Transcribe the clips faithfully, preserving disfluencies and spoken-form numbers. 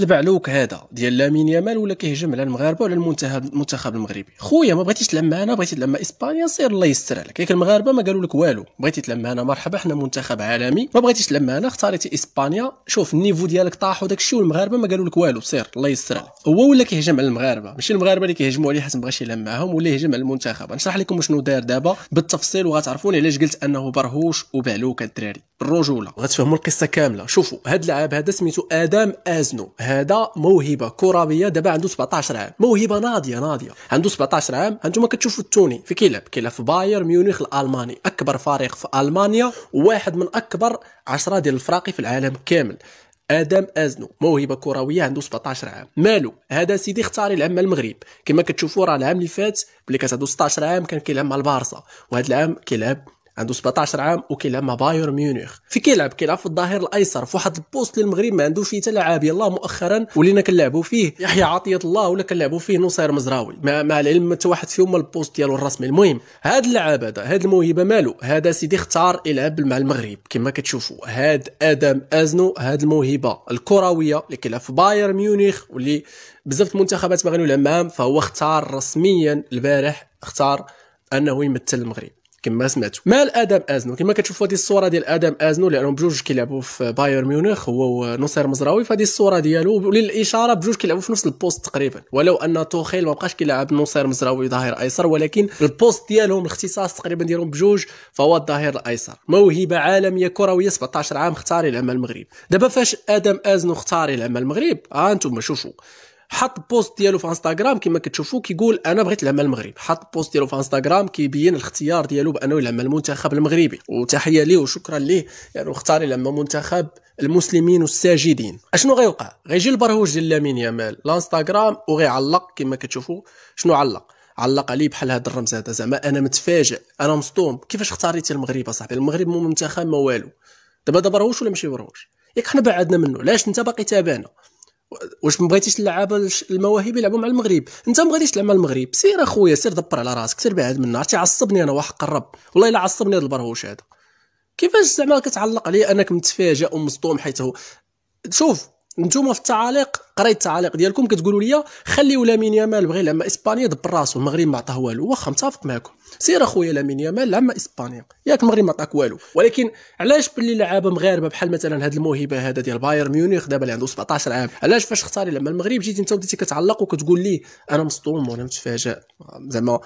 البعلوك هذا ديال لامين يامال ولا كيهجم على المغاربه ولا المنتخب المغربي. خويا ما بغيتيش تلعب معنا، بغيتي تلعب مع اسبانيا سير الله يستر عليك. ياك المغاربه ما قالوا لك والو، بغيتي تلعب معنا مرحبا حنا منتخب عالمي، ما بغيتيش تلعب معنا اختاريتي اسبانيا، شوف النيفو ديالك طاح وداك الشيء والمغاربه ما قالوا لك والو سير الله يستر عليك. هو ولا كيهجم على المغاربه، ماشي المغاربه اللي كيهجموا عليه حيت ما بغاش يلعب معاهم، ولا يهجم على المنتخب. نشرح لكم شنو داير دابا بالتفصيل وغتعرفوني علاش قلت انه برهوش وبعلوك الدراري بالرجوله، غتفهموا القصه كامله. شوفوا هاد اللاعب هذا سميتو ادم ازنو، هذا موهبه كرويه دابا عنده سبعطاش عام، موهبه ناضيه ناضيه، عنده سبعطاش عام. هانتوما كتشوفوا التوني في كيلعب، كيلعب في بايرن ميونخ الالماني، اكبر فريق في المانيا وواحد من اكبر عشرة ديال الفراقي في العالم كامل. ادم ازنو موهبه كرويه عنده سبعطاش عام. مالو هذا سيدي اختار يلعب مع المغرب، كما كتشوفوا راه العام اللي فات ملي كانت عنده ستطاش عام كان كيلعب مع البارسا، وهذا العام كيلعب عنده سبعطاش عام وكيلعب مع بايرن ميونخ. في كيلعب كيلعب في الظهير الايسر في واحد البوست للمغرب ما عندوش فيه حتى لاعب، يلاه مؤخرا ولينا كنلعبوا فيه يحيى عطيه الله ولا كنلعبوا فيه نصير مزراوي، مع مع العلم حتى واحد فيهم البوست ديالو الرسمي. المهم هذا اللاعب هذا هذه الموهبه مالو، هذا سيدي اختار يلعب مع المغرب كما كتشوفوا. هذا ادم ازنو هذه الموهبه الكرويه اللي كيلعب في بايرن ميونخ واللي بزاف المنتخبات باغيين يلعب معاهم، فهو اختار رسميا البارح اختار انه يمثل المغرب كما سمعتوا. مال ادم ازنو كما كتشوفوا هذه الصوره ديال ادم ازنو لانهم بجوج كيلعبوا في بايرن ميونخ هو ونصير مزراوي، فهذه الصوره ديالو للاشاره بجوج كيلعبوا في نفس البوست تقريبا، ولو ان توخيل ما بقاش كيلعب نصير مزراوي ظهير ايسر، ولكن البوست ديالهم الاختصاص تقريبا ديالهم بجوج فهو الظهير الايسر. موهبه عالميه كرويه سبعطاش عام اختار يلعب مع المغرب. دابا فاش ادم ازنو اختار يلعب مع المغرب ها انتم شوفوا، حط بوست ديالو في انستغرام كما كتشوفوا كيقول انا بغيت نلعب مع المغرب، حط بوست ديالو في انستغرام كيبين الاختيار ديالو بانه يلعب مع المنتخب المغربي، وتحيه ليه وشكرا ليه يعني اختار يلعب مع منتخب المسلمين والساجدين. اشنو غيوقع؟ غيجي البرهوج ديال لامين يامال لانستغرام وغيعلق كما كتشوفوا. شنو علق؟ علق عليه بحال هذا الرمز هذا، زعما انا متفاجئ انا مصدوم كيفاش اختاريتي المغرب اصاحبي، المغرب مو منتخب ما والو. دابا هذا برهوش ولا ماشي برهوش؟ ياك حنا بعدنا منه، علاش انت باقي تابعنا؟ واش ما بغيتيش اللعابه المواهب يلعبوا مع المغرب؟ انت ما بغيتيش تلعب مع المغرب، سير اخويا سير دبر على راسك سير بعد منا. عرفتي عصبني انا وحق الرب والله الا عصبني هذا البرهوش هذا، كيفاش زعما كتعلق عليه انك متفاجئ ومصدوم حيت هو. شوف نتوما في التعاليق قريت التعاليق ديالكم كتقولوا لي خليو لامين يامال بغي يلعب مع اسبانيا دبر راسو المغرب ما عطاه والو، واخا متفق معكم سير اخويا لامين يامال لعب مع اسبانيا ياك المغرب ما عطاك والو. ولكن علاش باللي لعابه مغاربه بحال مثلا هاد الموهبه هذا ديال بايرن ميونخ دابا اللي عنده سبعطاش عام، علاش فاش اختاري لعب مع المغرب جيتي انت بديتي كتعلق وكتقول لي انا مصدوم وانا متفاجئ زعما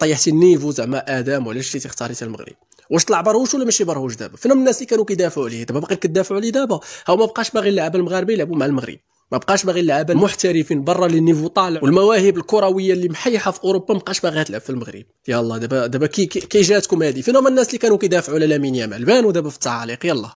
طيحتي النيفو زعما ادم وعلاش جيتي اختاريتي المغرب؟ واش طلع برهوش ولا ماشي برهوش؟ دابا فين الناس اللي كانوا كيدافعوا عليه؟ دابا باقي كدافعوا عليه؟ دابا هو ما بقاش باغي اللعابه المغاربه يلعبوا مع المغرب، ما بقاش باغي اللعابه المحترفين برا اللي النيفو طالع والمواهب الكرويه اللي محيحه في اوروبا ما بقاش باغيها تلعب في المغرب. يلا دابا دابا كي كي جاتكم هذه؟ فين هما الناس اللي كانوا كيدافعوا على لامين يامال؟ بانوا دابا في التعاليق. يلا